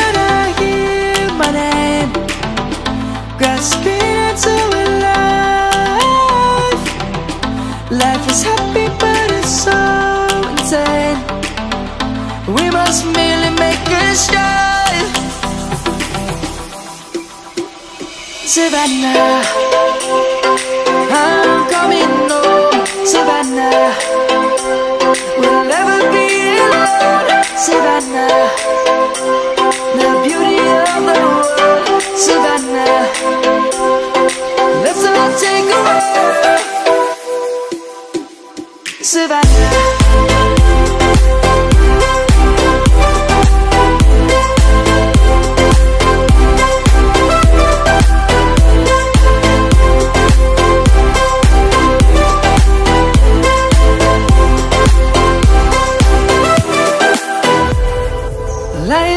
and I hear my name, grasping into a life. Life is happy but it's so insane. We must merely make a start. Savannah, I'm coming home. Savannah, we'll never be alone. Savannah, the beauty of the world. Savannah, let's all take a walk. Savannah. Light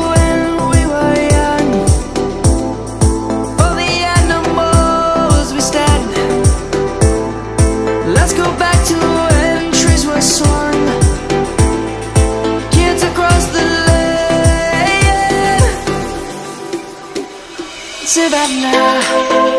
when we were young. For the animals we stand. Let's go back to when trees were swung. Savannah.